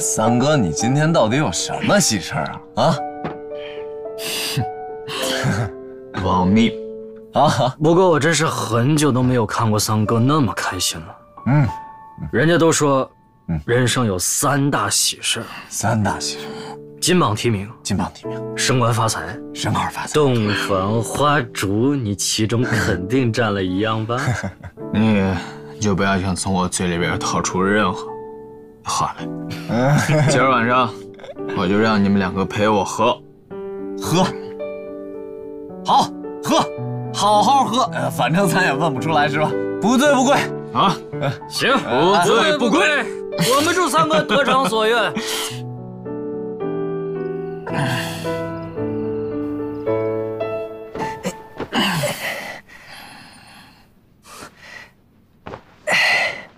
三哥，你今天到底有什么喜事儿啊？啊？保密啊！不过我真是很久都没有看过三哥那么开心了。嗯，人家都说，人生有三大喜事。三大喜事：金榜题名，金榜题名；升官发财，升官发财；洞房花烛。你其中肯定占了一样吧？你就不要想从我嘴里边套出任何。 好嘞，今儿晚上我就让你们两个陪我喝，好喝，好好喝，反正咱也问不出来是吧？不醉不归啊！行，不醉不归，我们祝三哥得偿所愿。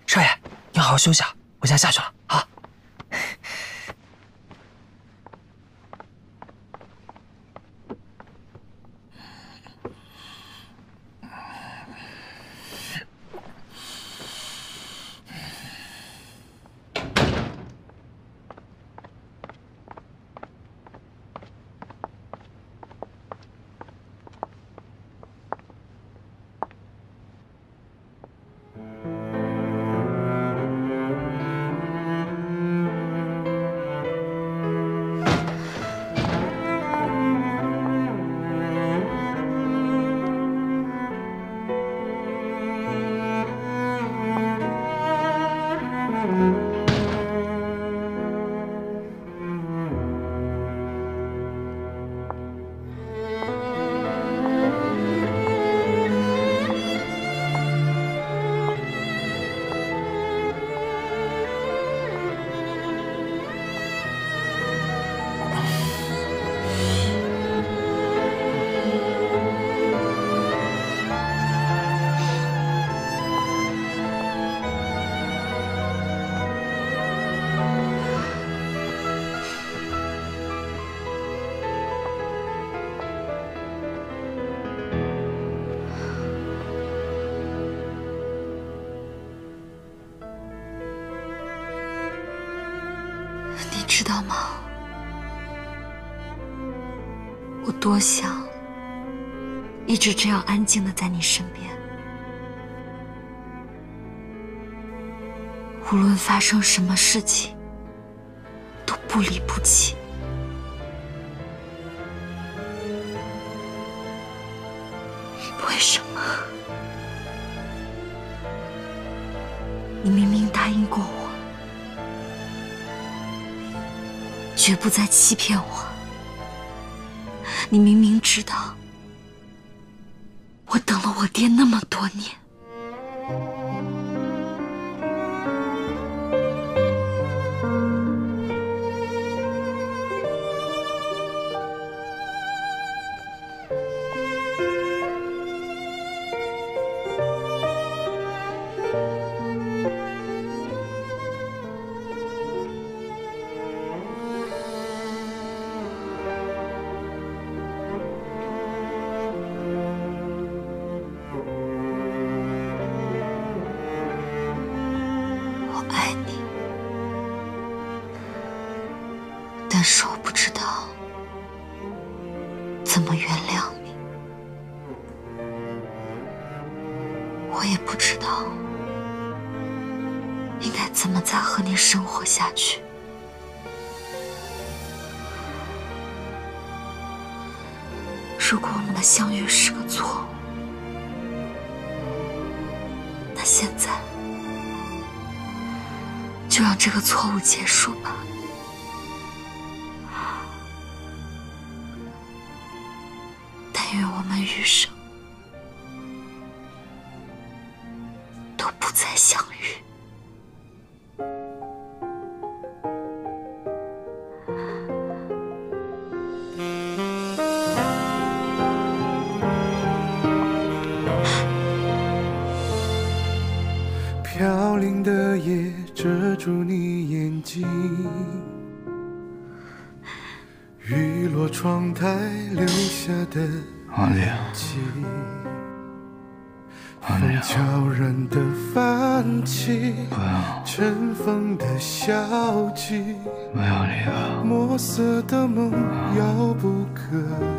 少爷，你好好休息啊。 我先下去了啊！知道吗？我多想一直这样安静的在你身边，无论发生什么事情，都不离不弃。为什么？你明明答应过我。 绝不再欺骗我！你明明知道，我等了我爹那么多年，但是我不知道怎么原谅你，我也不知道应该怎么再和你生活下去。如果我们的相遇是个错误，那现在就让这个错误结束吧。 余生都不再相遇。飘零的夜遮住你眼睛，雨落窗台留下的。 王姐，很悄然的泛起，尘封的消极，不要离开，墨色的梦遥不可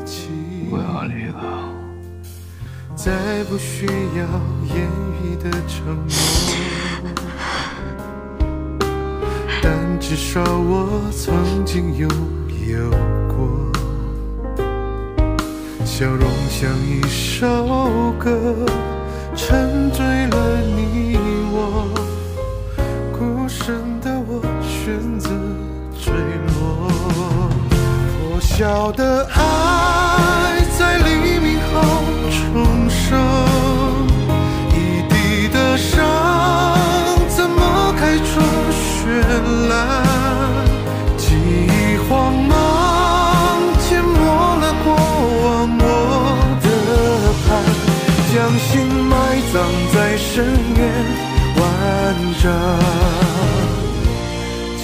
及，不要离开，再不需要言语的承诺，但至少我曾经拥有过，笑容像一首歌。 沉醉了你我，孤身的我选择坠落。破晓的爱在黎明后重生，一地的伤怎么开出绚烂？记忆慌忙淹没了过往我的盼，将心。 葬在深渊万丈，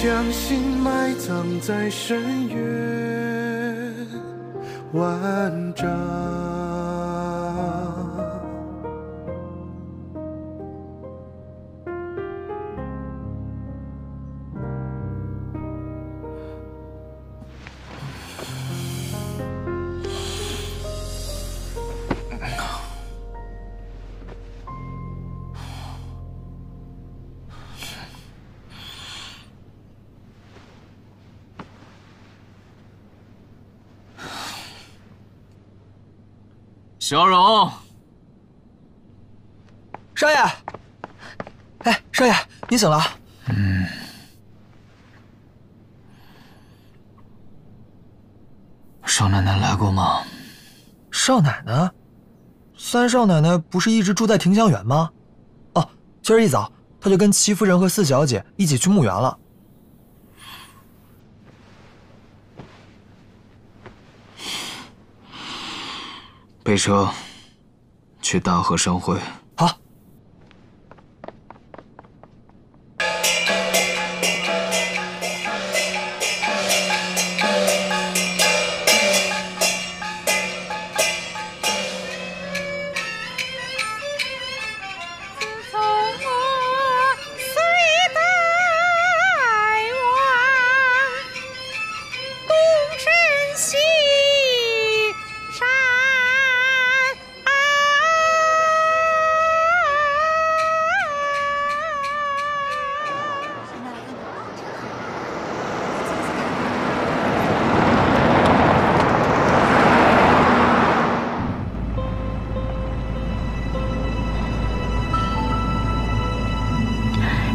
将心埋葬在深渊万丈。小荣，少爷，哎，少爷，你怎么了？嗯，少奶奶来过吗？少奶奶，三少奶奶不是一直住在庭香园吗？哦，今儿一早她就跟戚夫人和四小姐一起去墓园了。备车，去大河商会。好。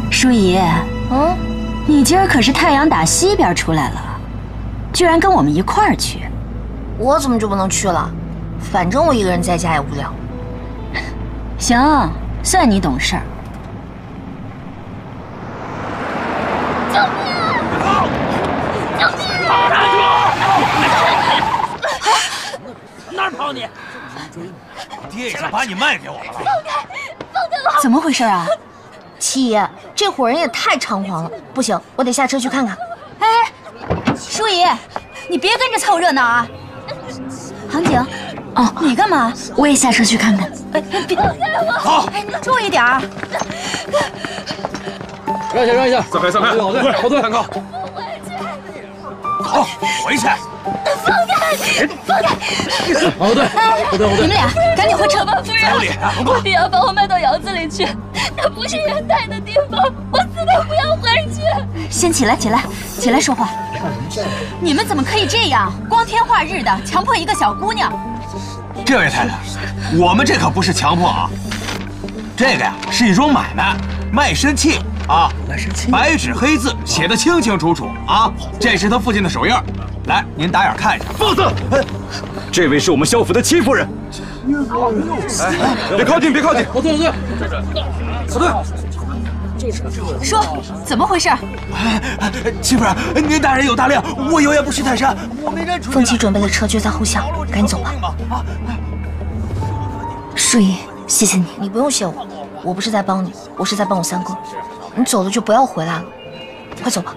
淑姨，嗯，你今儿可是太阳打西边出来了，居然跟我们一块儿去。我怎么就不能去了？反正我一个人在家也无聊。行，算你懂事儿。救命！救命！打上去！哪儿跑你？爹已经把你卖给我了。放开！放开我！怎么回事啊？ 七爷，这伙人也太猖狂了，不行，我得下车去看看。哎，淑姨，你别跟着凑热闹啊！杭景，哦，你干嘛？我也下车去看看。哎，别！好，哎，你注意点啊！让一下，让一下，散开，散开，好队，好队，三哥。我回去。好，回去。放开！放开！好队，好队，好队。你们俩赶紧回车吧，夫人。不要把我卖到窑子里去。 那不是人待的地方，我死都不要回去。先起来，起来，起来说话。你们怎么可以这样光天化日的强迫一个小姑娘？这位太太，我们这可不是强迫啊，这个呀是一桩买卖，卖身契啊，白纸黑字写的清清楚楚啊。这是他父亲的手印，来，您打眼看一下。放肆！哎，这位是我们萧府的戚夫人。 哎，别靠近，别靠近！我坐，我坐。小队，说怎么回事？戚夫人，您大人有大量，我有眼不识泰山。凤七准备了车，就在后巷，赶紧走吧。淑姨，谢谢你。你不用谢我，我不是在帮你，我是在帮我三哥。你走了就不要回来了，快走吧。